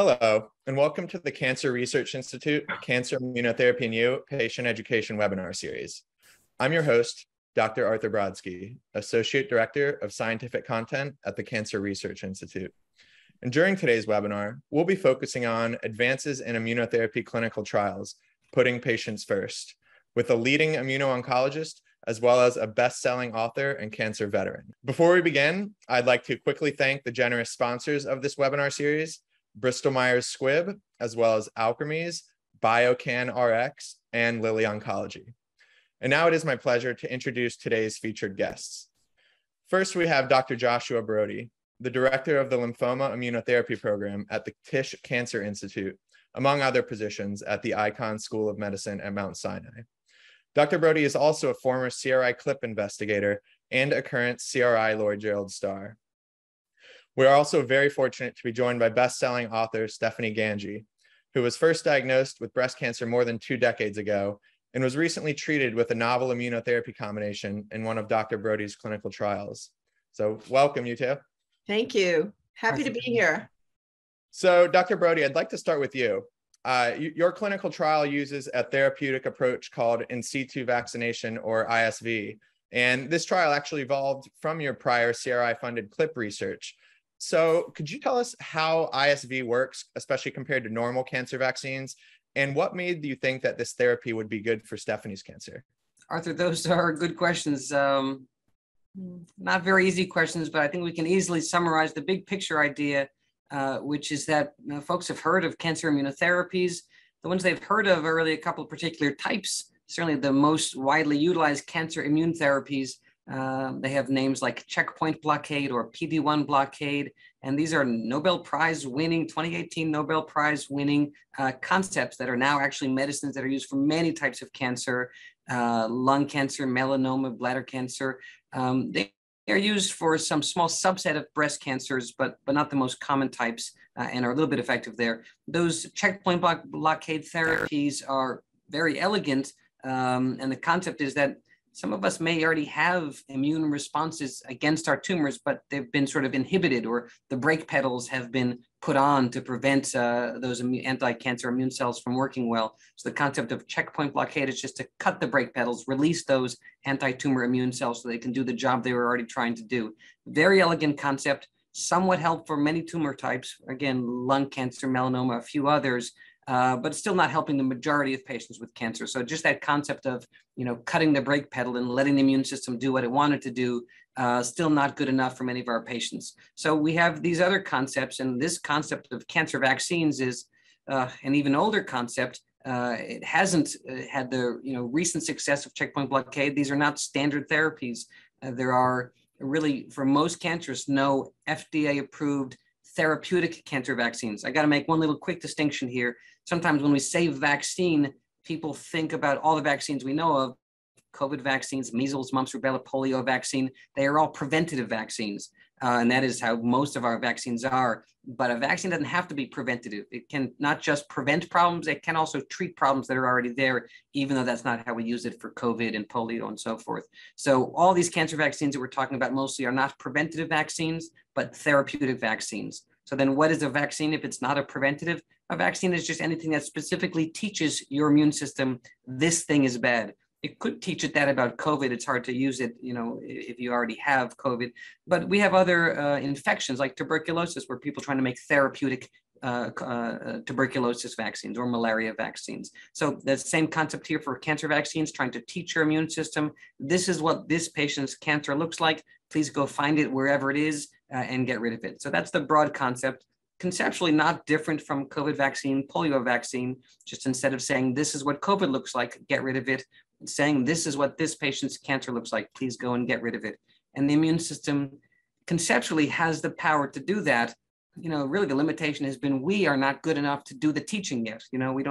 Hello, and welcome to the Cancer Research Institute, Cancer Immunotherapy and You Patient Education Webinar Series. I'm your host, Dr. Arthur Brodsky, Associate Director of Scientific Content at the Cancer Research Institute. And during today's webinar, we'll be focusing on advances in immunotherapy clinical trials, putting patients first, with a leading immuno-oncologist, as well as a best-selling author and cancer veteran. Before we begin, I'd like to quickly thank the generous sponsors of this webinar series, Bristol Myers Squibb, as well as Alkermes, BioCanRx, and Lilly Oncology. And now it is my pleasure to introduce today's featured guests. First, we have Dr. Joshua Brody, the director of the Lymphoma Immunotherapy Program at the Tisch Cancer Institute, among other positions at the Icahn School of Medicine at Mount Sinai. Dr. Brody is also a former CRI CLIP investigator and a current CRI Lloyd-Jerald Starr. We are also very fortunate to be joined by best-selling author Stephanie Gangi, who was first diagnosed with breast cancer more than 2 decades ago and was recently treated with a novel immunotherapy combination in one of Dr. Brody's clinical trials. So welcome, you two. Thank you. Happy to be here. So Dr. Brody, I'd like to start with you. Your clinical trial uses a therapeutic approach called in situ vaccination, or ISV. And this trial actually evolved from your prior CRI-funded CLIP research. So could you tell us how ISV works, especially compared to normal cancer vaccines? And what made you think that this therapy would be good for Stephanie's cancer? Arthur, those are good questions. Not very easy questions, but I think we can easily summarize the big picture idea, which is that folks have heard of cancer immunotherapies. The ones they've heard of are really a couple of particular types, certainly the most widely utilized cancer immune therapies. They have names like checkpoint blockade or PD-1 blockade, and these are Nobel Prize winning, 2018 Nobel Prize winning concepts that are now actually medicines that are used for many types of cancer, lung cancer, melanoma, bladder cancer. They are used for some small subset of breast cancers, but not the most common types, and are a little bit effective there. Those checkpoint blockade therapies are very elegant, and the concept is that some of us may already have immune responses against our tumors, but they've been sort of inhibited, or the brake pedals have been put on to prevent those anti-cancer immune cells from working well. So the concept of checkpoint blockade is just to cut the brake pedals, release those anti-tumor immune cells so they can do the job they were already trying to do. Very elegant concept, somewhat helpful for many tumor types. Again, lung cancer, melanoma, a few others. But still not helping the majority of patients with cancer. So just that concept of, you know, cutting the brake pedal and letting the immune system do what it wanted to do, still not good enough for many of our patients. So we have these other concepts, and this concept of cancer vaccines is an even older concept. It hasn't had the, you know, recent success of checkpoint blockade. These are not standard therapies. There are really, for most cancers, no FDA-approved therapeutic cancer vaccines. I got to make one little quick distinction here. Sometimes when we say vaccine, people think about all the vaccines we know of, COVID vaccines, measles, mumps, rubella, polio vaccine. They are all preventative vaccines. And that is how most of our vaccines are. But a vaccine doesn't have to be preventative. It can not just prevent problems, it can also treat problems that are already there, even though that's not how we use it for COVID and polio and so forth. So all these cancer vaccines that we're talking about mostly are not preventative vaccines, but therapeutic vaccines. So then what is a vaccine if it's not a preventative? A vaccine is just anything that specifically teaches your immune system, this thing is bad. It could teach it that about COVID. It's hard to use it, you know, if you already have COVID. But we have other infections like tuberculosis, where people are trying to make therapeutic tuberculosis vaccines or malaria vaccines. So the same concept here for cancer vaccines, trying to teach your immune system, this is what this patient's cancer looks like. Please go find it wherever it is and get rid of it. So that's the broad concept. Conceptually not different from COVID vaccine, polio vaccine, just instead of saying this is what COVID looks like, get rid of it, saying this is what this patient's cancer looks like, please go and get rid of it. And the immune system conceptually has the power to do that. You know, really the limitation has been we are not good enough to do the teaching yet. You know, we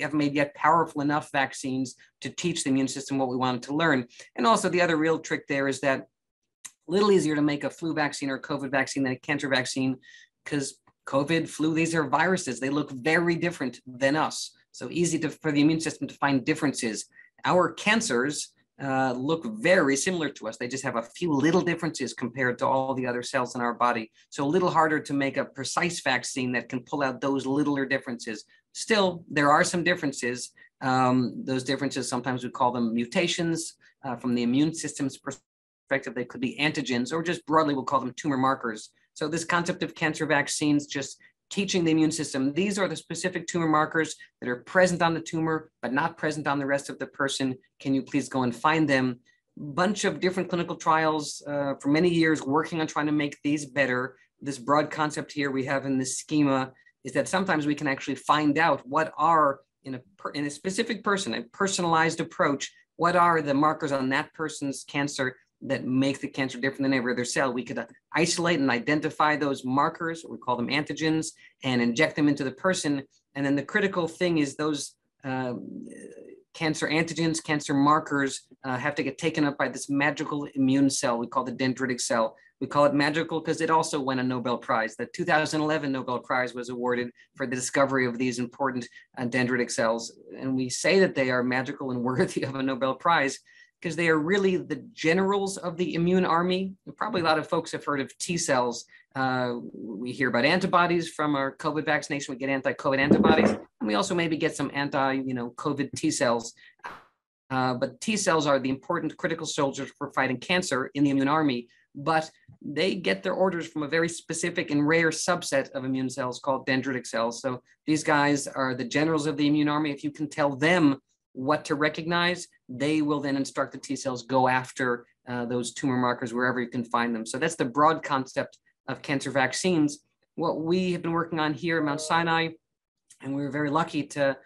haven't made yet powerful enough vaccines to teach the immune system what we want it to learn. And also the other real trick there is that a little easier to make a flu vaccine or a COVID vaccine than a cancer vaccine, because COVID, flu, these are viruses. They look very different than us. So easy for the immune system to find differences. Our cancers look very similar to us. They just have a few little differences compared to all the other cells in our body. So a little harder to make a precise vaccine that can pull out those littler differences. Still, there are some differences. Those differences, sometimes we call them mutations. From the immune system's perspective, they could be antigens, or just broadly, we'll call them tumor markers. So this concept of cancer vaccines, just teaching the immune system, these are the specific tumor markers that are present on the tumor, but not present on the rest of the person. Can you please go and find them? Bunch of different clinical trials for many years working on trying to make these better. This broad concept here we have in this schema is that sometimes we can actually find out what are, in a specific person, a personalized approach, what are the markers on that person's cancer that make the cancer different than every other cell. We could isolate and identify those markers, we call them antigens, and inject them into the person. And then the critical thing is those cancer antigens, cancer markers have to get taken up by this magical immune cell we call the dendritic cell. We call it magical because it also won a Nobel Prize. The 2011 Nobel Prize was awarded for the discovery of these important dendritic cells. And we say that they are magical and worthy of a Nobel Prize because they are really the generals of the immune army. Probably a lot of folks have heard of T cells. We hear about antibodies from our COVID vaccination. We get anti-COVID antibodies, and we also maybe get some anti-COVID T cells. But T cells are the important critical soldiers for fighting cancer in the immune army, but they get their orders from a very specific and rare subset of immune cells called dendritic cells. So these guys are the generals of the immune army. If you can tell them what to recognize, they will then instruct the T cells go after those tumor markers wherever you can find them. So that's the broad concept of cancer vaccines. What we have been working on here at Mount Sinai, and we were very lucky to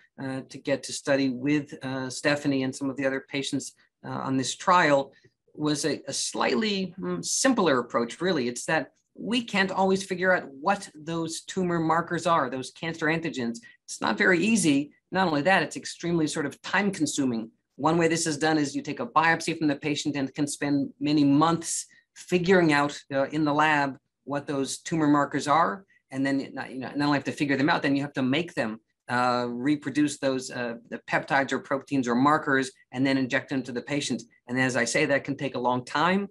get to study with Stephanie and some of the other patients on this trial, was a slightly simpler approach, really. It's that we can't always figure out what those tumor markers are, those cancer antigens. It's not very easy. Not only that, it's extremely sort of time consuming. One way this is done is you take a biopsy from the patient and can spend many months figuring out in the lab what those tumor markers are. And then not only have to figure them out, then you have to make them, reproduce those the peptides or proteins or markers, and then inject them to the patient. And as I say, that can take a long time.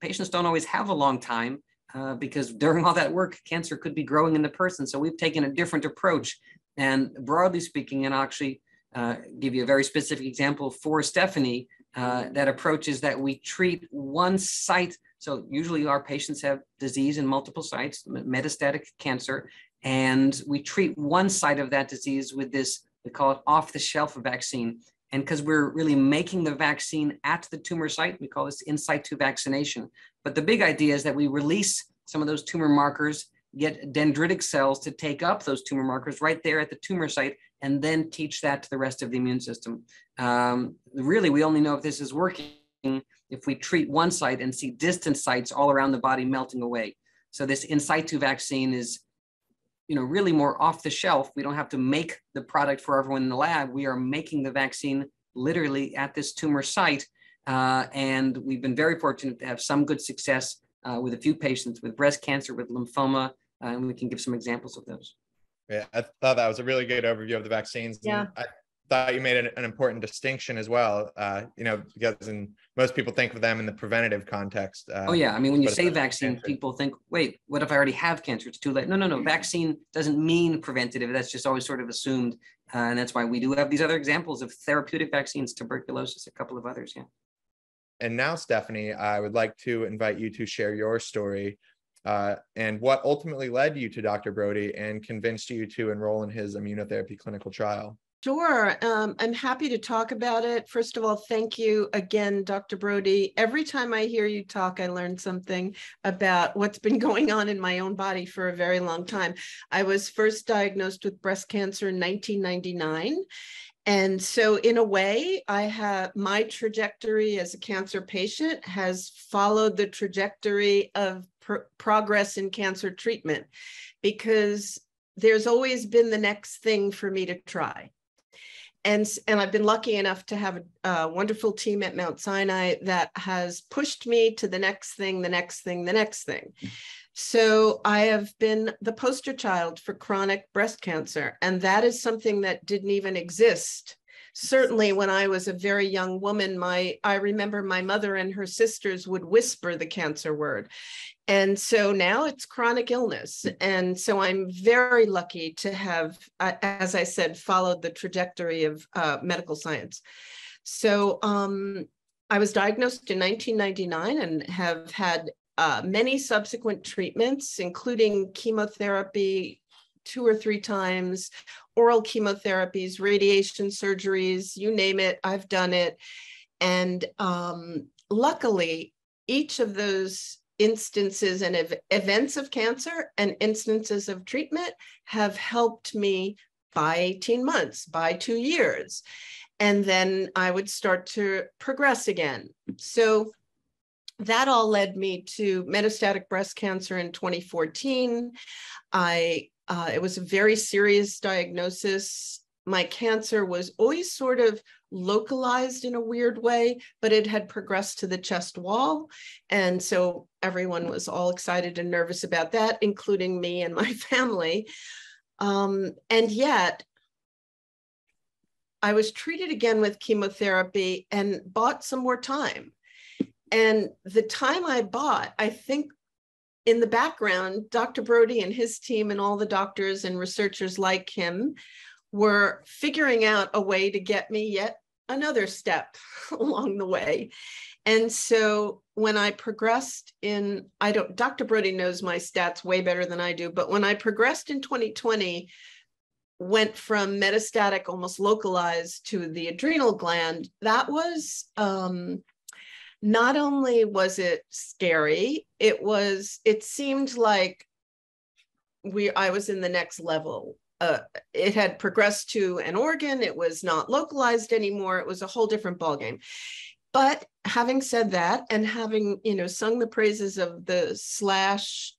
Patients don't always have a long time. Because during all that work, cancer could be growing in the person. So we've taken a different approach. And broadly speaking, and I'll actually give you a very specific example for Stephanie, that approach is that we treat one site. So usually our patients have disease in multiple sites, metastatic cancer, and we treat one site of that disease with this, we call it off-the-shelf vaccine. And because we're really making the vaccine at the tumor site, we call this in situ vaccination. But the big idea is that we release some of those tumor markers, get dendritic cells to take up those tumor markers right there at the tumor site, and then teach that to the rest of the immune system. Really, we only know if this is working if we treat one site and see distant sites all around the body melting away. So this in situ vaccine is really more off the shelf. We don't have to make the product for everyone in the lab. We are making the vaccine literally at this tumor site. And we've been very fortunate to have some good success with a few patients with breast cancer, with lymphoma, and we can give some examples of those. Yeah, I thought that was a really good overview of the vaccines. Yeah. I thought you made an important distinction as well, because most people think of them in the preventative context. I mean, when you say vaccine, people think, wait, what if I already have cancer? It's too late. No. Vaccine doesn't mean preventative. That's just always sort of assumed. And that's why we do have these other examples of therapeutic vaccines, tuberculosis, a couple of others. Yeah. And now, Stephanie, I would like to invite you to share your story and what ultimately led you to Dr. Brody and convinced you to enroll in his immunotherapy clinical trial. Sure. I'm happy to talk about it. First of all, thank you again, Dr. Brody. Every time I hear you talk, I learn something about what's been going on in my own body for a very long time. I was first diagnosed with breast cancer in 1999. And so in a way, my trajectory as a cancer patient has followed the trajectory of progress in cancer treatment, because there's always been the next thing for me to try. And I've been lucky enough to have a wonderful team at Mount Sinai that has pushed me to the next thing, the next thing, the next thing. So I have been the poster child for chronic breast cancer, and that is something that didn't even exist certainly when I was a very young woman, I remember my mother and her sisters would whisper the cancer word. And so now it's chronic illness. And so I'm very lucky to have, as I said, followed the trajectory of medical science. So I was diagnosed in 1999 and have had many subsequent treatments, including chemotherapy 2 or 3 times, oral chemotherapies, radiation surgeries, you name it, I've done it. And luckily, each of those instances and events of cancer and instances of treatment have helped me by 18 months, by 2 years. And then I would start to progress again. So that all led me to metastatic breast cancer in 2014. It was a very serious diagnosis. My cancer was always sort of localized in a weird way, but it had progressed to the chest wall. And so everyone was all excited and nervous about that, including me and my family. And yet I was treated again with chemotherapy and bought some more time. And the time I bought, I think, in the background, Dr. Brody and his team and all the doctors and researchers like him were figuring out a way to get me yet another step along the way. And so when I progressed in, Dr. Brody knows my stats way better than I do, but when I progressed in 2020, went from metastatic, almost localized, to the adrenal gland, that was, not only was it scary, it seemed like I was in the next level. It had progressed to an organ. It was not localized anymore. It was a whole different ballgame. But having said that, and having, sung the praises of the slash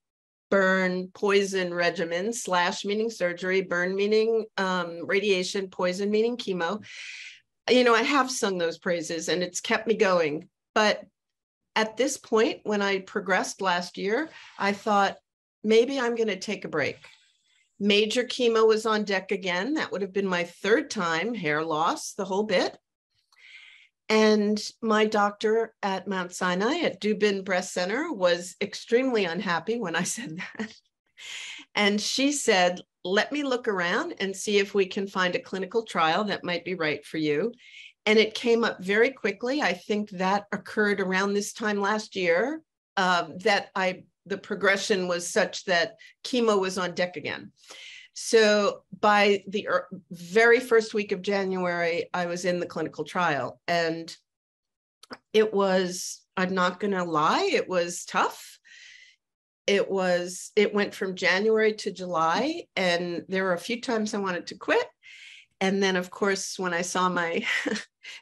burn poison regimen, slash meaning surgery, burn meaning radiation, poison meaning chemo, I have sung those praises and it's kept me going. But at this point, when I progressed last year, I thought, maybe I'm going to take a break. Major chemo was on deck again. That would have been my 3rd time, hair loss, the whole bit. And my doctor at Mount Sinai at Dubin Breast Center was extremely unhappy when I said that. And she said, let me look around and see if we can find a clinical trial that might be right for you. And it came up very quickly. I think that occurred around this time last year, that the progression was such that chemo was on deck again. So by the very first week of January, I was in the clinical trial. And it was, I'm not going to lie, it was tough. It went from January to July, and there were a few times I wanted to quit. And then, of course, when I saw my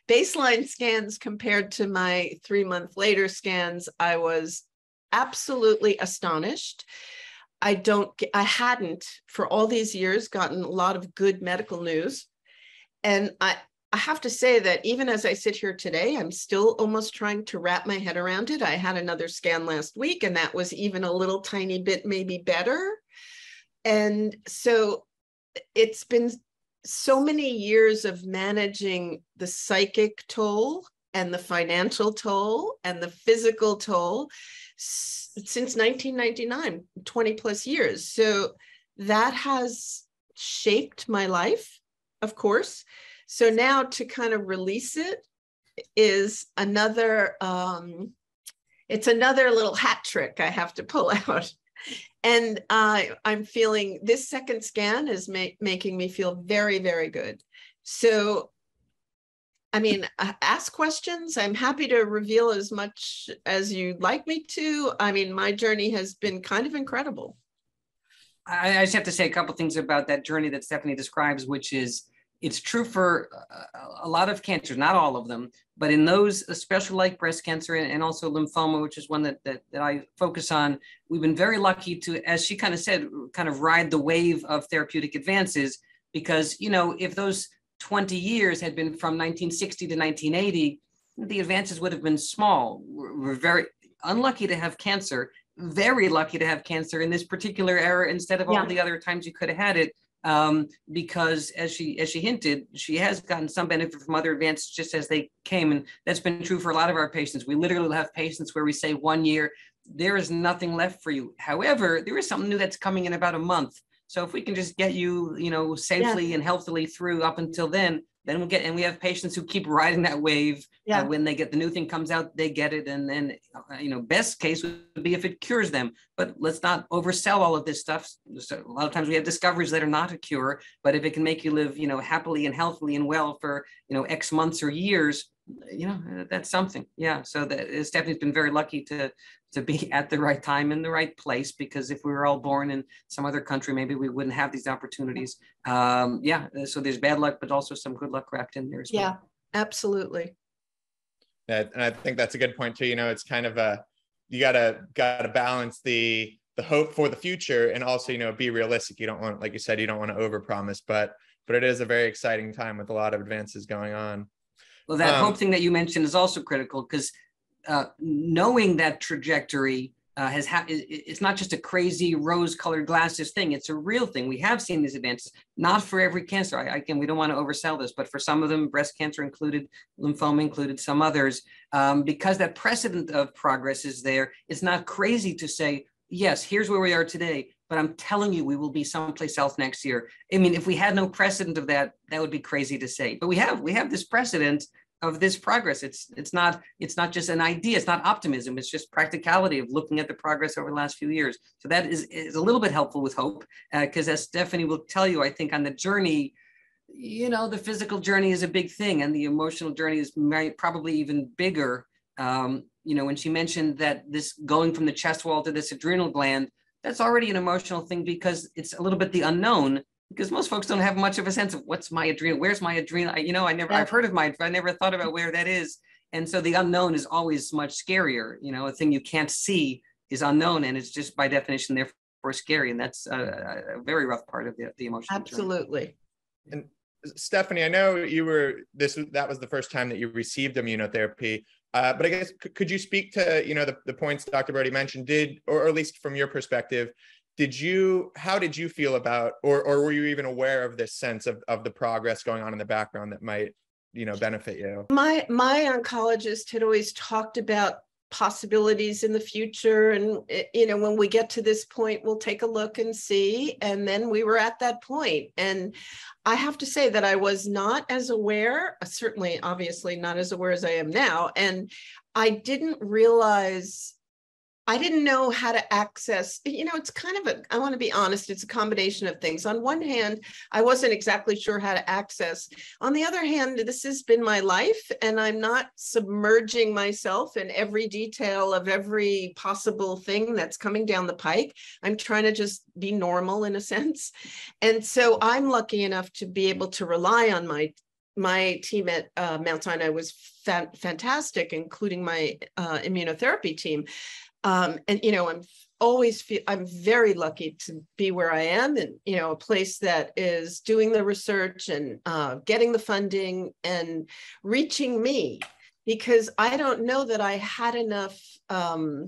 baseline scans compared to my 3-month later scans, I was absolutely astonished. I hadn't for all these years gotten a lot of good medical news. And I have to say that even as I sit here today, I'm still almost trying to wrap my head around it. I had another scan last week, and that was even a little tiny bit maybe better. And so it's been so many years of managing the psychic toll and the financial toll and the physical toll since 1999, 20 plus years. So that has shaped my life, of course. So now to kind of release it is another, it's another little hat trick I have to pull out. And I'm feeling this second scan is making me feel very, very good. So, I mean, ask questions. I'm happy to reveal as much as you'd like me to. I mean, my journey has been kind of incredible. I just have to say a couple things about that journey that Stephanie describes, which is, it's true for a lot of cancers, not all of them, but in those, especially like breast cancer and also lymphoma, which is one that I focus on, we've been very lucky to, as she kind of said, kind of ride the wave of therapeutic advances, because, if those 20 years had been from 1960 to 1980, the advances would have been small. We're very unlucky to have cancer, very lucky to have cancer in this particular era instead of all the other times you could have had it. because as she hinted, she has gotten some benefit from other advances just as they came. And that's been true for a lot of our patients. We literally have patients where we say 1 year, there is nothing left for you. However, there is something new that's coming in about a month. So if we can just get you, safely and healthily through up until then we'll get, and we have patients who keep riding that wave. Yeah. When they get the new thing comes out, they get it. And then, best case would be if it cures them, but let's not oversell all of this stuff. So a lot of times we have discoveries that are not a cure, but if it can make you live, happily and healthily and well for, X months or years, that's something. Yeah. So that Stephanie's been very lucky to be at the right time in the right place, because if we were all born in some other country, maybe we wouldn't have these opportunities. So there's bad luck, but also some good luck wrapped in there as well. Yeah, absolutely. And I think that's a good point too. It's kind of you gotta balance the hope for the future and also, be realistic. You don't want, like you said, you don't want to overpromise, but it is a very exciting time with a lot of advances going on. Well, that hope thing that you mentioned is also critical, because knowing that trajectory it's not just a crazy rose-colored glasses thing. It's a real thing. We have seen these advances, not for every cancer. We don't want to oversell this, but for some of them, breast cancer included, lymphoma included, some others, because that precedent of progress is there. It's not crazy to say, yes, here's where we are today, but I'm telling you, we will be someplace else next year. I mean, if we had no precedent of that, that would be crazy to say, but we have this precedent of this progress. It's not just an idea. It's not optimism. It's just practicality of looking at the progress over the last few years. So that is a little bit helpful with hope, because as Stephanie will tell you, I think on the journey, the physical journey is a big thing and the emotional journey is probably even bigger. When she mentioned that this going from the chest wall to this adrenal gland, that's already an emotional thing because it's a little bit the unknown, because most folks don't have much of a sense of where's my adrenal? I've heard of mine, but I never thought about where that is. And so the unknown is always much scarier. A thing you can't see is unknown, and it's just by definition, therefore scary. And that's a very rough part of the emotional journey. Absolutely. And Stephanie, I know that was the first time that you received immunotherapy. But I guess, could you speak to, the points Dr. Brody mentioned, or at least from your perspective, how did you feel about, or were you even aware of this sense of the progress going on in the background that might, benefit you? My oncologist had always talked about possibilities in the future. And, when we get to this point, we'll take a look and see. And then we were at that point. And I have to say that I was not as aware, certainly, obviously not as aware as I am now. And I didn't know how to access, it's kind of I want to be honest, it's a combination of things. On one hand, I wasn't exactly sure how to access. On the other hand, this has been my life and I'm not submerging myself in every detail of every possible thing that's coming down the pike. I'm trying to just be normal in a sense. And so I'm lucky enough to be able to rely on my team at Mount Sinai was fantastic, including my immunotherapy team. I'm very lucky to be where I am, and, a place that is doing the research and getting the funding and reaching me, because I don't know that I had enough, I'm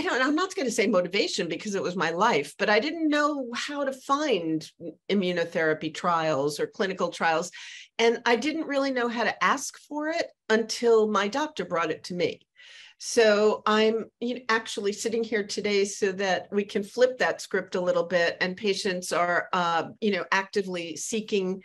not going to say motivation because it was my life, but I didn't know how to find immunotherapy trials or clinical trials. And I didn't really know how to ask for it until my doctor brought it to me. So I'm actually sitting here today so that we can flip that script a little bit, and patients are, actively seeking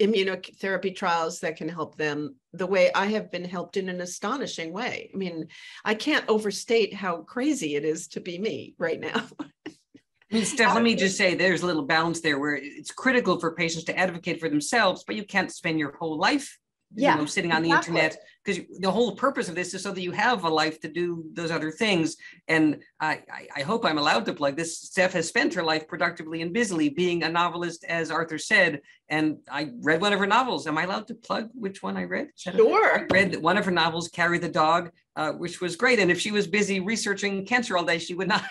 immunotherapy trials that can help them the way I have been helped in an astonishing way. I mean, I can't overstate how crazy it is to be me right now. I mean, Steph, let me just say there's a little balance there where it's critical for patients to advocate for themselves, but you can't spend your whole life sitting on the internet, because the whole purpose of this is so that you have a life to do those other things. And I hope I'm allowed to plug this. Steph has spent her life productively and busily being a novelist, as Arthur said, and I read one of her novels. Am I allowed to plug which one I read? Sure. I read one of her novels, Carry the Dog, which was great. And if she was busy researching cancer all day, she would not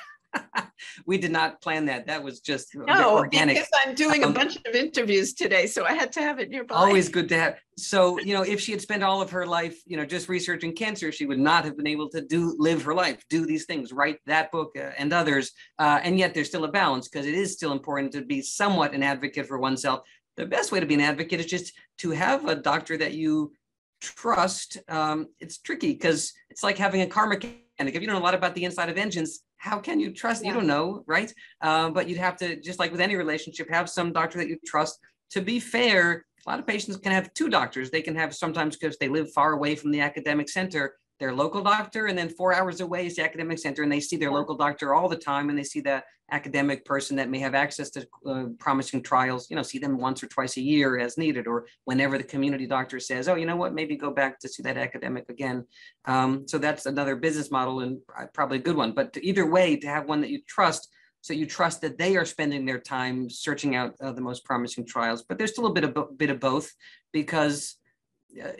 We did not plan that. That was just organic. Because I'm doing a bunch of interviews today, so I had to have it nearby. Always good to have. So, you know, if she had spent all of her life, you know, just researching cancer, she would not have been able to live her life, do these things, write that book and others. And yet there's still a balance, because it is still important to be somewhat an advocate for oneself. The best way to be an advocate is just to have a doctor that you trust. It's tricky because it's like having a car mechanic. If you don't know a lot about the inside of engines, how can you trust? Yeah. You don't know, right? But you'd have to, just like with any relationship, have some doctor that you trust. To be fair, a lot of patients can have two doctors. They can have sometimes, because they live far away from the academic center, their local doctor, and then 4 hours away is the academic center, and they see their local doctor all the time, and they see the academic person that may have access to promising trials, you know, see them once or twice a year as needed, or whenever the community doctor says, oh, you know what, maybe go back to see that academic again. So that's another business model, and probably a good one, but either way, to have one that you trust, so you trust that they are spending their time searching out the most promising trials. But there's still a bit of both, because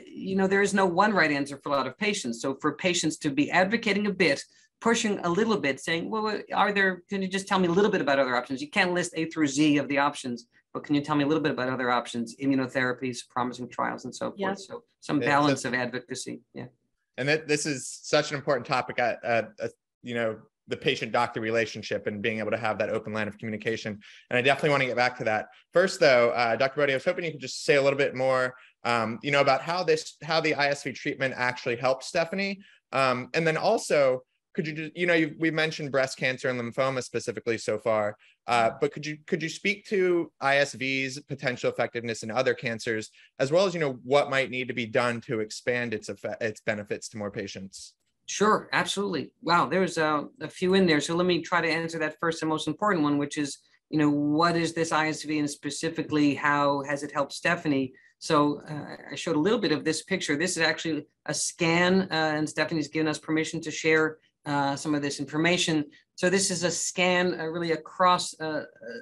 you know, there is no one right answer for a lot of patients. So for patients to be advocating a bit, pushing a little bit, saying, well, can you just tell me a little bit about other options? You can't list A through Z of the options, but can you tell me a little bit about other options, immunotherapies, promising trials, and so forth. Yeah. So some balance of advocacy. Yeah. And this is such an important topic, you know, the patient-doctor relationship and being able to have that open line of communication. And I definitely want to get back to that. First, though, Dr. Brody, I was hoping you could just say a little bit more, you know, about how the ISV treatment actually helps Stephanie. And then also, could you just, you know, we mentioned breast cancer and lymphoma specifically so far, but could you speak to ISV's potential effectiveness in other cancers, as well as, you know, what might need to be done to expand its benefits to more patients? Sure, absolutely. Wow, there's a few in there. So let me try to answer that first and most important one, which is, you know, what is this ISV and specifically how has it helped Stephanie? So I showed a little bit of this picture. This is actually a scan and Stephanie's given us permission to share some of this information. So this is a scan really across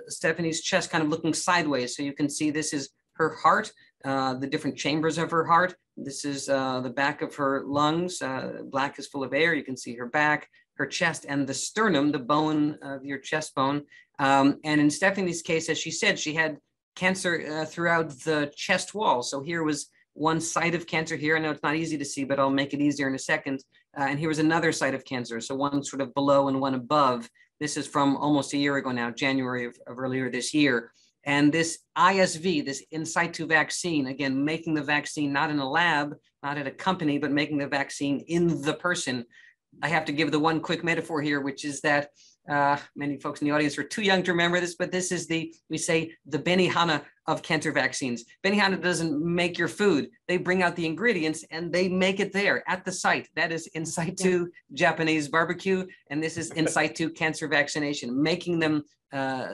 Stephanie's chest, kind of looking sideways. So you can see this is her heart, the different chambers of her heart. This is the back of her lungs. Black is full of air. You can see her back, her chest, and the sternum, the bone of your chest bone. And in Stephanie's case, as she said, she had cancer throughout the chest wall. So here was one site of cancer here. I know it's not easy to see, but I'll make it easier in a second. And here was another site of cancer. So one sort of below and one above. This is from almost a year ago now, January of earlier this year. And this ISV, this in situ vaccine, again, making the vaccine not in a lab, not at a company, but making the vaccine in the person. I have to give the one quick metaphor here, which is that many folks in the audience are too young to remember this, but this is we say the Benihana of cancer vaccines. Benihana doesn't make your food. They bring out the ingredients and they make it there at the site. That is in situ Japanese barbecue. And this is in situ cancer vaccination, making them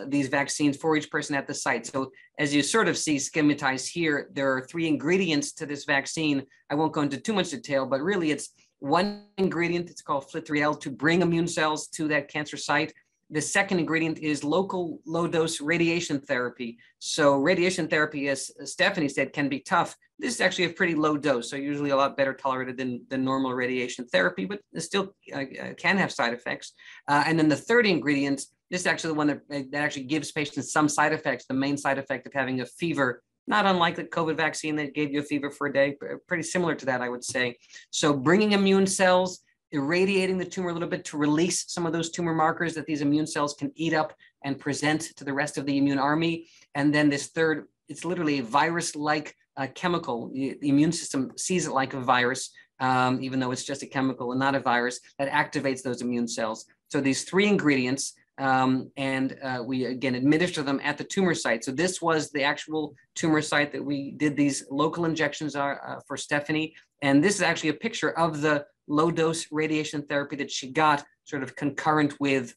these vaccines for each person at the site. So as you sort of see schematized here, there are three ingredients to this vaccine. I won't go into too much detail, but really it's one ingredient, it's called Flit3L, to bring immune cells to that cancer site. The second ingredient is local low-dose radiation therapy. So radiation therapy, as Stephanie said, can be tough. This is actually a pretty low dose, so usually a lot better tolerated than normal radiation therapy, but it still can have side effects. And then the third ingredient, this is actually the one that actually gives patients some side effects, the main side effect of having a fever, not unlike the COVID vaccine that gave you a fever for a day, pretty similar to that, I would say. So bringing immune cells, irradiating the tumor a little bit to release some of those tumor markers that these immune cells can eat up and present to the rest of the immune army. And then this third, it's literally a virus-like chemical. The immune system sees it like a virus, even though it's just a chemical and not a virus, that activates those immune cells. So these three ingredients, we again administer them at the tumor site. So this was the actual tumor site that we did these local injections for Stephanie. And this is actually a picture of the low dose radiation therapy that she got sort of concurrent with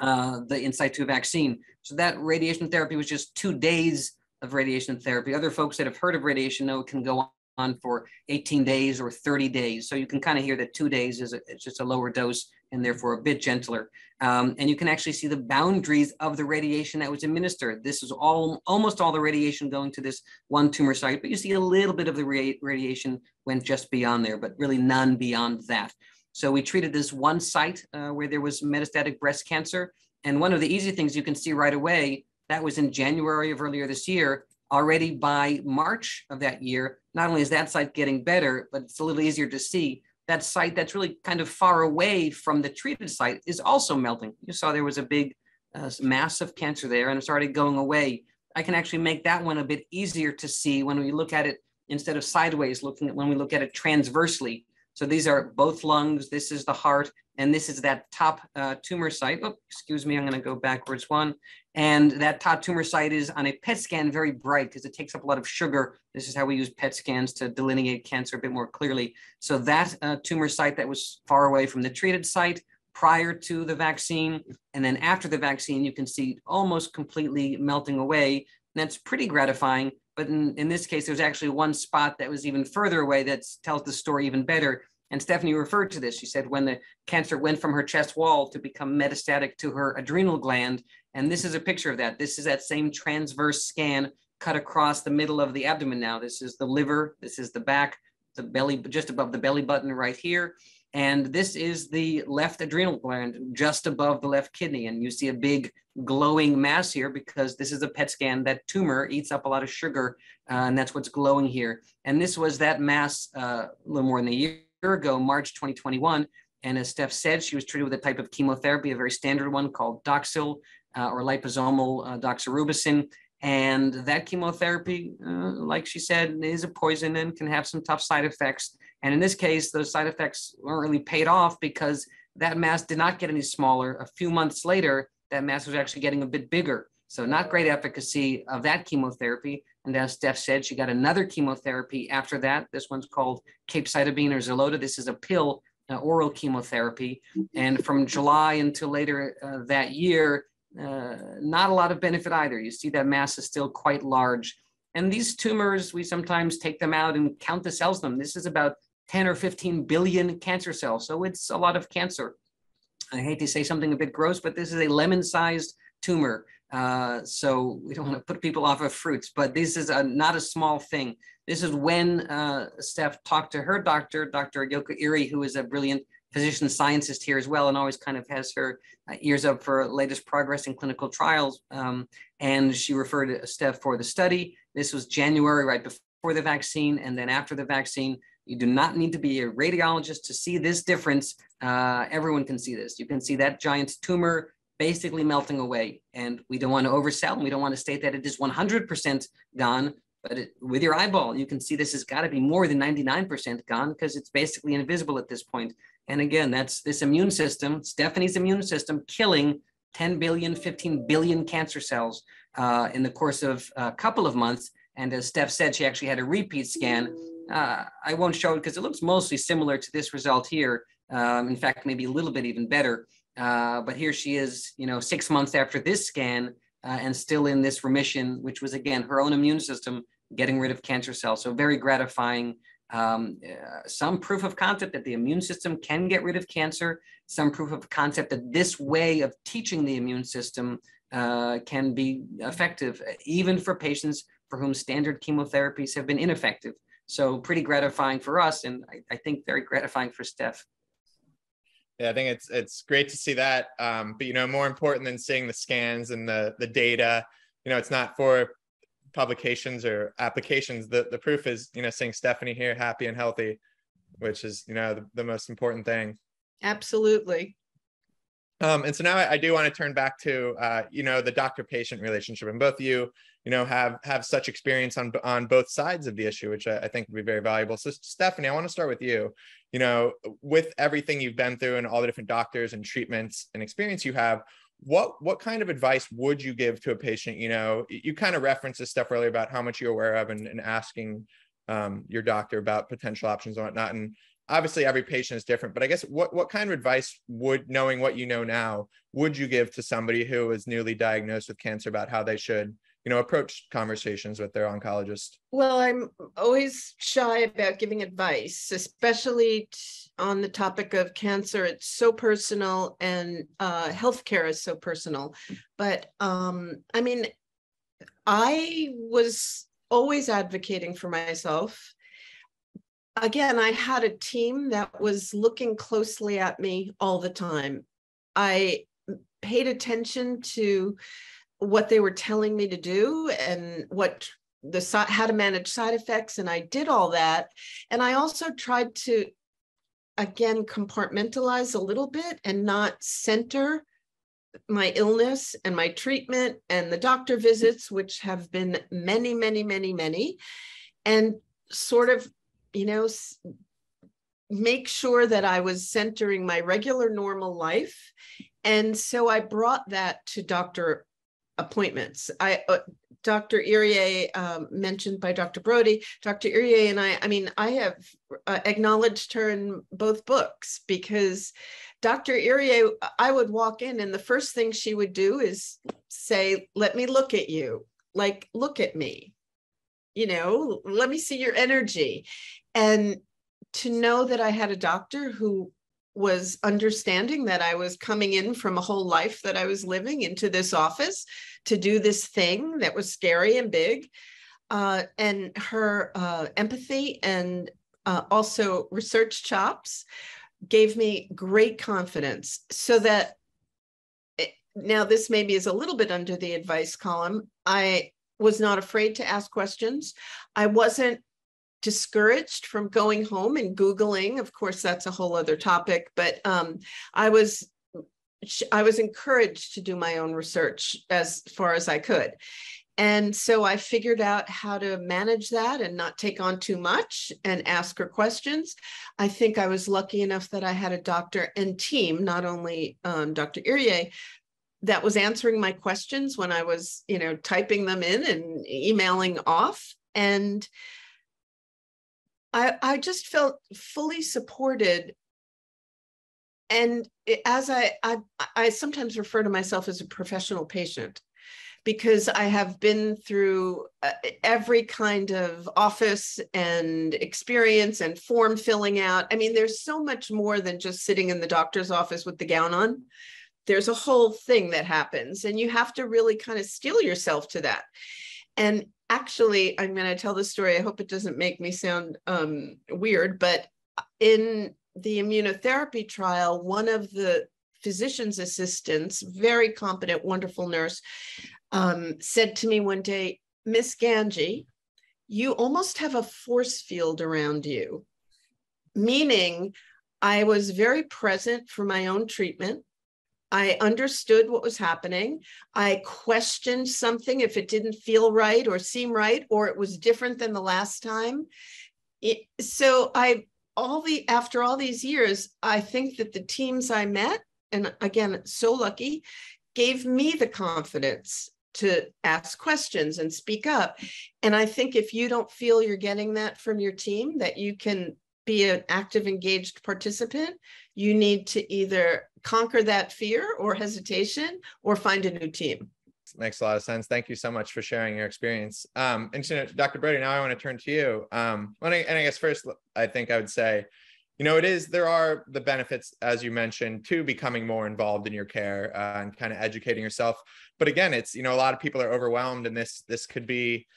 the in situ vaccine. So that radiation therapy was just 2 days of radiation therapy. Other folks that have heard of radiation know it can go on for 18 days or 30 days. So you can kind of hear that 2 days is just a lower dose and therefore a bit gentler. And you can actually see the boundaries of the radiation that was administered. This is almost all the radiation going to this one tumor site, but you see a little bit of the radiation went just beyond there, but really none beyond that. So we treated this one site where there was metastatic breast cancer. And one of the easy things you can see right away, that was in January of earlier this year, already by March of that year, not only is that site getting better, but it's a little easier to see. That site that's really kind of far away from the treated site is also melting. You saw there was a big mass of cancer there and it's already going away. I can actually make that one a bit easier to see when we look at it instead of sideways, looking at when we look at it transversely. So these are both lungs, this is the heart, and this is that top tumor site. Oh, excuse me, I'm gonna go backwards one. And that top tumor site is on a PET scan very bright because it takes up a lot of sugar. This is how we use PET scans to delineate cancer a bit more clearly. So that tumor site that was far away from the treated site prior to the vaccine, and then after the vaccine, you can see almost completely melting away. And that's pretty gratifying. But in this case, there's actually one spot that was even further away that tells the story even better. And Stephanie referred to this. She said when the cancer went from her chest wall to become metastatic to her adrenal gland, and this is a picture of that. This is that same transverse scan cut across the middle of the abdomen now. This is the liver, this is the back, the belly, just above the belly button right here. And this is the left adrenal gland just above the left kidney. And you see a big glowing mass here because this is a PET scan. That tumor eats up a lot of sugar and that's what's glowing here. And this was that mass a little more than a year ago, March 2021. And as Steph said, she was treated with a type of chemotherapy, a very standard one called Doxil or liposomal doxorubicin. And that chemotherapy, like she said, is a poison and can have some tough side effects. And in this case, those side effects weren't really paid off because that mass did not get any smaller. A few months later, that mass was actually getting a bit bigger. So not great efficacy of that chemotherapy. And as Steph said, she got another chemotherapy after that. This one's called capecitabine or Xeloda. This is a pill, oral chemotherapy. And from July until later that year, not a lot of benefit either. You see that mass is still quite large. And these tumors, we sometimes take them out and count the cells in them. This is about 10 or 15 billion cancer cells. So it's a lot of cancer. I hate to say something a bit gross, but this is a lemon-sized tumor. So we don't want to put people off of fruits, but this is not a small thing. This is when Steph talked to her doctor, Dr. Yoko Iri, who is a brilliant physician scientist here as well, and always kind of has her ears up for latest progress in clinical trials. And she referred to Steph for the study. This was January, right before the vaccine, and then after the vaccine. You do not need to be a radiologist to see this difference. Everyone can see this. You can see that giant tumor basically melting away. And we don't want to oversell, and we don't want to state that it is 100% gone, but with your eyeball, you can see this has got to be more than 99% gone because it's basically invisible at this point. And again, that's this immune system, Stephanie's immune system, killing 10 billion, 15 billion cancer cells in the course of a couple of months. And as Steph said, she actually had a repeat scan. I won't show it because it looks mostly similar to this result here. In fact, maybe a little bit even better. But here she is, 6 months after this scan and still in this remission, which was, again, her own immune system getting rid of cancer cells. So very gratifying. Some proof of concept that the immune system can get rid of cancer, some proof of concept that this way of teaching the immune system can be effective, even for patients for whom standard chemotherapies have been ineffective. So pretty gratifying for us, and I think very gratifying for Steph. Yeah, I think it's great to see that. But more important than seeing the scans and the data, it's not for publications or applications. The proof is, seeing Stephanie here happy and healthy, which is, the most important thing. Absolutely. And so now I do want to turn back to, the doctor-patient relationship, and both you, have such experience on both sides of the issue, which I think would be very valuable. So Stephanie, I want to start with you, with everything you've been through and all the different doctors and treatments and experience you have, what kind of advice would you give to a patient? You kind of referenced this stuff earlier about how much you're aware of and asking your doctor about potential options and whatnot. And obviously every patient is different, but I guess what kind of advice knowing what you know now, would you give to somebody who is newly diagnosed with cancer about how they should, approach conversations with their oncologist? Well, I'm always shy about giving advice, especially on the topic of cancer. It's so personal, and healthcare is so personal. But I was always advocating for myself. again, I had a team that was looking closely at me all the time. I paid attention to what they were telling me to do and what the how to manage side effects, and I did all that. And I also tried to, again, compartmentalize a little bit and not center my illness and my treatment and the doctor visits, which have been many, many, many, many, and sort of, you know, make sure that I was centering my regular normal life. And so I brought that to doctor appointments. Dr. Iri, mentioned by Dr. Brody, Dr. Iri and I mean, I have acknowledged her in both books, because Dr. Iri, I would walk in and the first thing she would do is say, let me look at you, like, look at me, you know, let me see your energy. And to know that I had a doctor who was understanding that I was coming in from a whole life that I was living into this office to do this thing that was scary and big, and her empathy and also research chops gave me great confidence. So that it, now this maybe is a little bit under the advice column. I was not afraid to ask questions. I wasn't discouraged from going home and Googling. Of course, that's a whole other topic, but I was encouraged to do my own research as far as I could. And so I figured out how to manage that and not take on too much and ask her questions. I think I was lucky enough that I had a doctor and team, not only Dr. Iri, that was answering my questions when I was, you know, typing them in and emailing off. And I just felt fully supported. And as I sometimes refer to myself as a professional patient, because I have been through every kind of office and experience and form filling out. I mean, there's so much more than just sitting in the doctor's office with the gown on. There's a whole thing that happens, and you have to really kind of steel yourself to that. And actually, I'm going to tell the story. I hope it doesn't make me sound weird, but in the immunotherapy trial, one of the physician's assistants, very competent, wonderful nurse, said to me one day, "Miss Gangi, you almost have a force field around you," meaning I was very present for my own treatment. I understood what was happening. I questioned something if it didn't feel right or seem right, or it was different than the last time. After all these years, I think that the teams I met, and again, so lucky, gave me the confidence to ask questions and speak up. And I think if you don't feel you're getting that from your team, that you can be an active, engaged participant, you need to either conquer that fear or hesitation or find a new team. Makes a lot of sense. Thank you so much for sharing your experience. And so, Dr. Brody, now I want to turn to you. And I guess first, I think I would say, you know, there are the benefits, as you mentioned, to becoming more involved in your care and kind of educating yourself. But again, it's, you know, a lot of people are overwhelmed, and this could be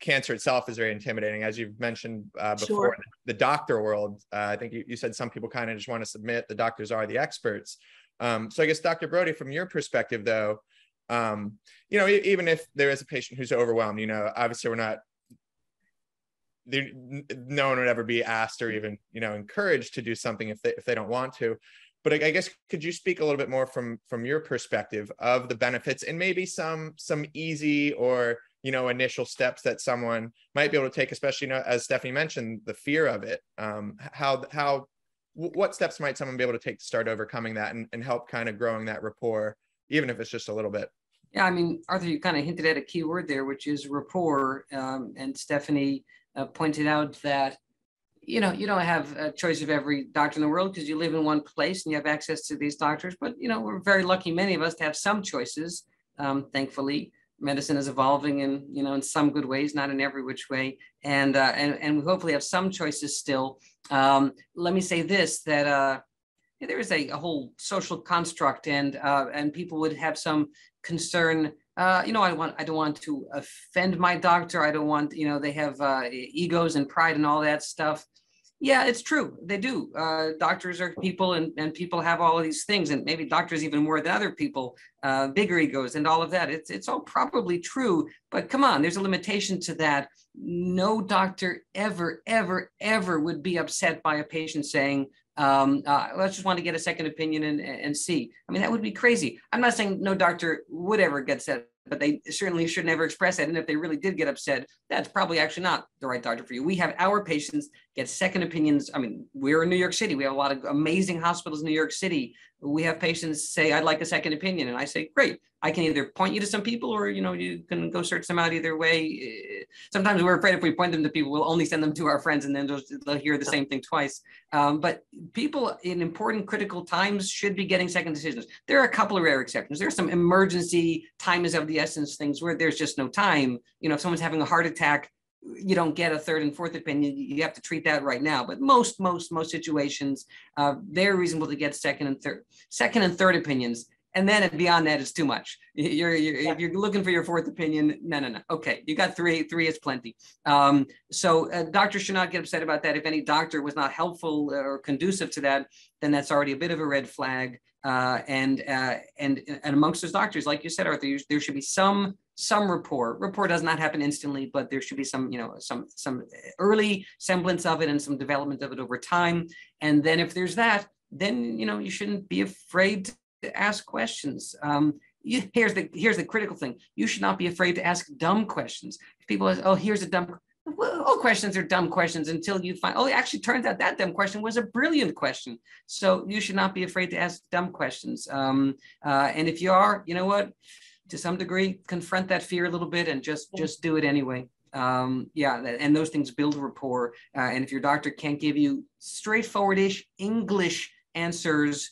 cancer itself is very intimidating, as you've mentioned before. Sure. The doctor world, I think you said some people kind of just want to submit. The doctors are the experts. So I guess, Dr. Brody, from your perspective, though, you know, even if there is a patient who's overwhelmed, you know, obviously no one would ever be asked or even, you know, encouraged to do something if they don't want to. But I guess, could you speak a little bit more from your perspective of the benefits and maybe some easy or, you know, initial steps that someone might be able to take, especially, you know, as Stephanie mentioned, the fear of it, what steps might someone be able to take to start overcoming that and help kind of growing that rapport, even if it's just a little bit? Yeah, I mean, Arthur, you kind of hinted at a key word there, which is rapport. And Stephanie pointed out that, you know, you don't have a choice of every doctor in the world because you live in one place and you have access to these doctors. But, you know, we're very lucky, many of us, to have some choices, thankfully. Medicine is evolving in, you know, in some good ways, not in every which way. And we hopefully have some choices still. Let me say this, that there is a whole social construct, and people would have some concern I don't want to offend my doctor. I don't want, they have egos and pride and all that stuff. Yeah, it's true. They do. Doctors are people, and people have all of these things, and maybe doctors even more than other people, bigger egos and all of that. It's all probably true, but come on, there's a limitation to that. No doctor ever, ever, ever would be upset by a patient saying, let's just want to get a second opinion and see. I mean, that would be crazy. I'm not saying no doctor would ever get upset, but they certainly should never express that. And if they really did get upset, that's probably actually not the right doctor for you. We have our patients get second opinions. I mean, we're in New York City. We have a lot of amazing hospitals in New York City. We have patients say, I'd like a second opinion. And I say, great, I can either point you to some people or, you can go search them out either way. Sometimes we're afraid if we point them to people, we'll only send them to our friends and then they'll hear the same thing twice. But people in important critical times should be getting second decisions. There are a couple of rare exceptions. There are some emergency time is of the essence things where there's just no time. If someone's having a heart attack, you don't get a third and fourth opinion. You have to treat that right now. But most situations, they're reasonable to get second and third opinions. And then beyond that, it's too much. If you're looking for your fourth opinion, no. Okay, you got three is plenty. So doctors should not get upset about that. If any doctor was not helpful or conducive to that, then that's already a bit of a red flag. And amongst those doctors, like you said, Arthur, there should be some rapport. Rapport does not happen instantly, but there should be some early semblance of it and some development of it over time. And then if there's that, then, you shouldn't be afraid to ask questions. Here's the critical thing. You should not be afraid to ask dumb questions. If people say, here's a dumb question. Well, all questions are dumb questions until you find, it actually turns out that dumb question was a brilliant question. So you should not be afraid to ask dumb questions. And if you are, to some degree, confront that fear a little bit and just do it anyway. And those things build rapport. And if your doctor can't give you straightforward-ish English answers,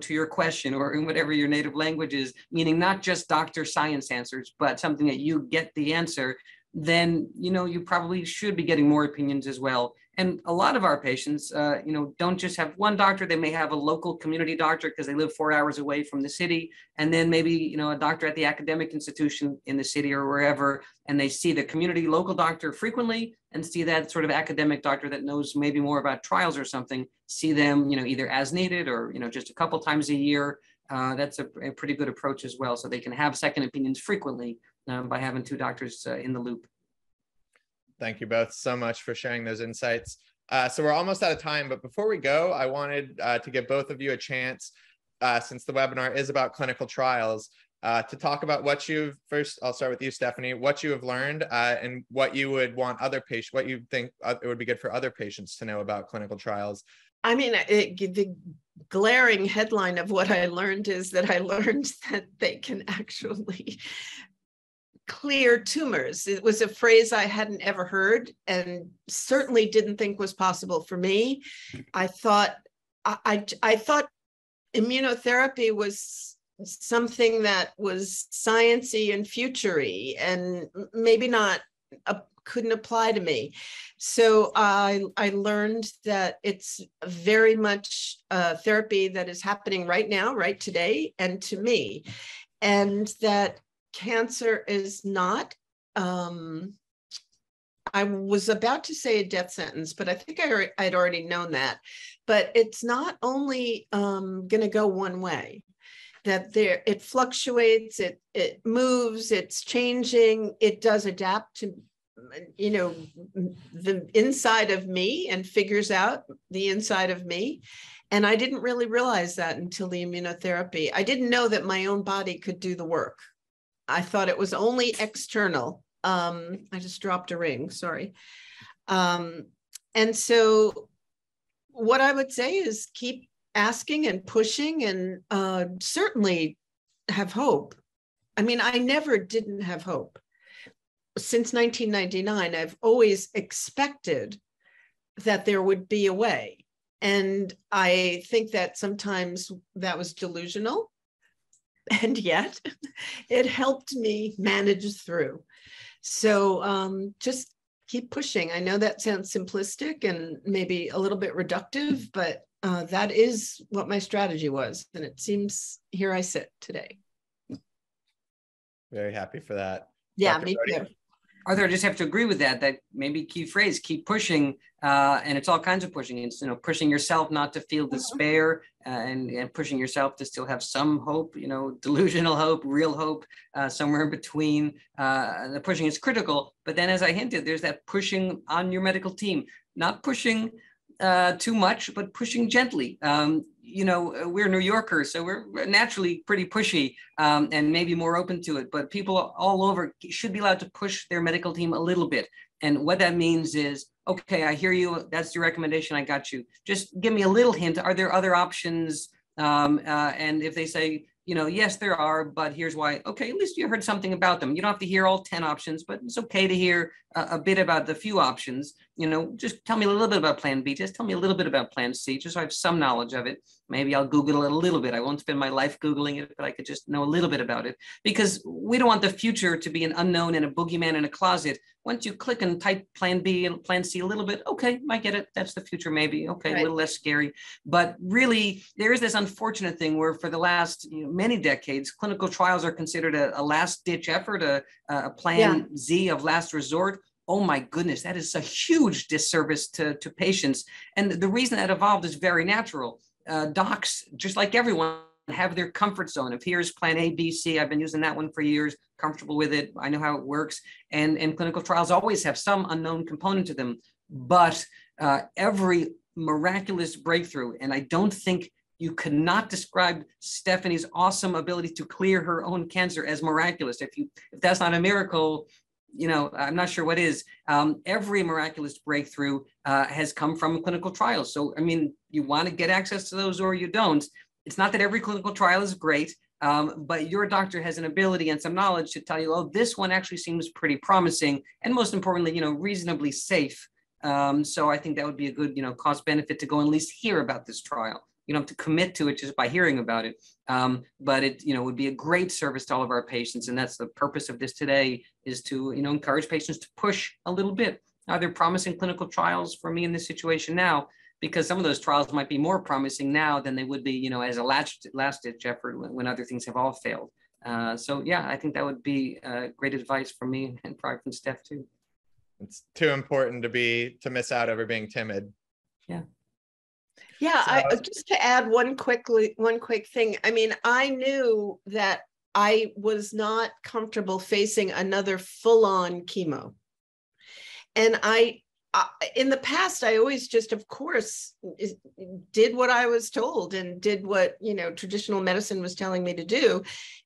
to your question or in whatever your native language is, meaning not just doctor science answers, but something that you get the answer, then, you probably should be getting more opinions as well. And a lot of our patients, don't just have one doctor. They may have a local community doctor because they live 4 hours away from the city. And then maybe, a doctor at the academic institution in the city or wherever. And they see the community local doctor frequently and see that sort of academic doctor that knows maybe more about trials or something, see them, either as needed or, just a couple times a year. That's a pretty good approach as well. So they can have second opinions frequently. By having two doctors in the loop. Thank you both so much for sharing those insights. So we're almost out of time, but before we go, I wanted to give both of you a chance, since the webinar is about clinical trials, to talk about what you've, first, I'll start with you, Stephanie, what you have learned and what you would want other patients, what you think it would be good for other patients to know about clinical trials. I mean, the glaring headline of what I learned is that I learned that they can actually clear tumors. It was a phrase I hadn't ever heard and certainly didn't think was possible for me. I thought immunotherapy was something that was sciencey and future-y and maybe not couldn't apply to me. So I learned that it's very much a therapy that is happening right now, right today, and to me, and that cancer is not, I was about to say a death sentence, but I think I'd already known that, but it's not only going to go one way, that it fluctuates, it moves, it's changing, it does adapt to, the inside of me and figures out the inside of me. And I didn't really realize that until the immunotherapy. I didn't know that my own body could do the work. I thought it was only external. I just dropped a ring, sorry. And so what I would say is keep asking and pushing and certainly have hope. I mean, I never didn't have hope. Since 1999, I've always expected that there would be a way. And I think that sometimes that was delusional. And yet it helped me manage through. So just keep pushing. I know that sounds simplistic and maybe a little bit reductive, but that is what my strategy was. And it seems here I sit today. Very happy for that. Yeah, me too. Arthur, I just have to agree with that, that maybe key phrase, keep pushing, and it's all kinds of pushing. It's, you know, pushing yourself not to feel despair, and pushing yourself to still have some hope, you know, delusional hope, real hope, somewhere in between. The pushing is critical, but then as I hinted, there's that pushing on your medical team, not pushing too much, but pushing gently. You know, we're New Yorkers, so we're naturally pretty pushy, and maybe more open to it, but people all over should be allowed to push their medical team a little bit. And what that means is, okay, I hear you, that's your recommendation, I got you. Just give me a little hint, are there other options? And if they say, you know, yes, there are, but here's why. Okay, at least you heard something about them. You don't have to hear all 10 options, but it's okay to hear a bit about the few options. You know, just tell me a little bit about plan B. Just tell me a little bit about plan C, just so I have some knowledge of it. Maybe I'll Google it a little bit. I won't spend my life Googling it, but I could just know a little bit about it, because we don't want the future to be an unknown and a boogeyman in a closet. Once you click and type plan B and plan C a little bit, okay, I get it. That's the future maybe. Okay, right. A little less scary. But really, there is this unfortunate thing where for the last, you know, many decades, clinical trials are considered a last-ditch effort, a plan Z of last resort. Oh my goodness, that is a huge disservice to patients. And the reason that evolved is very natural. Docs, just like everyone, have their comfort zone. If here's plan A, B, C, I've been using that one for years, comfortable with it, I know how it works. And clinical trials always have some unknown component to them, but every miraculous breakthrough, and I don't think you cannot describe Stephanie's awesome ability to clear her own cancer as miraculous. If that's not a miracle, you know, I'm not sure what is. Every miraculous breakthrough has come from clinical trials. So, I mean, you want to get access to those or you don't. It's not that every clinical trial is great, but your doctor has an ability and some knowledge to tell you, oh, this one actually seems pretty promising. And most importantly, you know, reasonably safe. So I think that would be a good, you know, cost benefit to go and at least hear about this trial. You don't have to commit to it just by hearing about it, but it, you know, would be a great service to all of our patients, and that's the purpose of this today, is to, you know, encourage patients to push a little bit. Are there promising clinical trials for me in this situation now? Because some of those trials might be more promising now than they would be, you know, as a last-ditch effort when other things have all failed. So yeah, I think that would be great advice from me and probably from Steph too. It's too important to miss out over being timid. Yeah. Yeah, so, I, just to add one quick thing. I mean, I knew that I was not comfortable facing another full-on chemo. And I, in the past, I always just, of course, did what I was told and did what, you know, traditional medicine was telling me to do.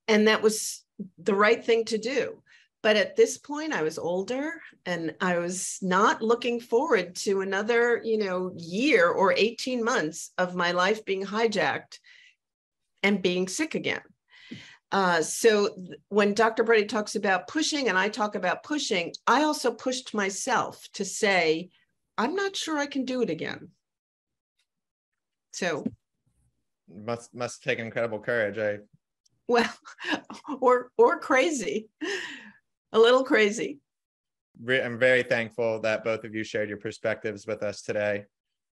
And that was the right thing to do. But at this point, I was older and I was not looking forward to another, you know, year or 18 months of my life being hijacked and being sick again. So when Dr. Brody talks about pushing and I talk about pushing, I also pushed myself to say, I'm not sure I can do it again. So. Must take incredible courage. Well, or crazy. A little crazy. I'm very thankful that both of you shared your perspectives with us today.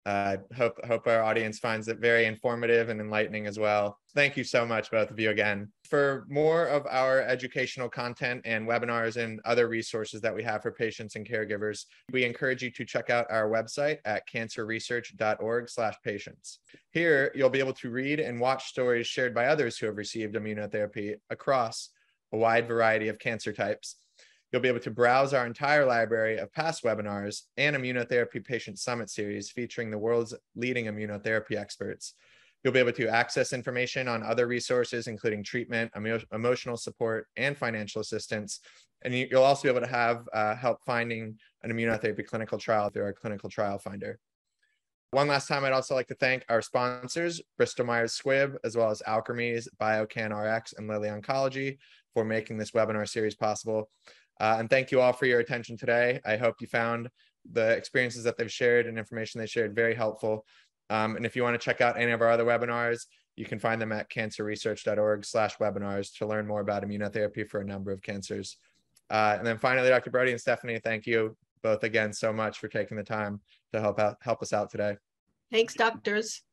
I hope our audience finds it very informative and enlightening as well. Thank you so much, both of you, again. For more of our educational content and webinars and other resources that we have for patients and caregivers, we encourage you to check out our website at cancerresearch.org/patients. Here, you'll be able to read and watch stories shared by others who have received immunotherapy across a wide variety of cancer types. You'll be able to browse our entire library of past webinars and immunotherapy patient summit series featuring the world's leading immunotherapy experts. You'll be able to access information on other resources, including treatment, emotional support, and financial assistance. And you'll also be able to have help finding an immunotherapy clinical trial through our clinical trial finder. One last time, I'd also like to thank our sponsors, Bristol Myers Squibb, as well as Alkermes, BioCanRx, and Lilly Oncology, for making this webinar series possible. And thank you all for your attention today. I hope you found the experiences that they've shared and information they shared very helpful. And if you want to check out any of our other webinars, you can find them at cancerresearch.org/webinars to learn more about immunotherapy for a number of cancers. And then finally, Dr. Brody and Stephanie, thank you both again so much for taking the time to help us out today. Thanks, doctors.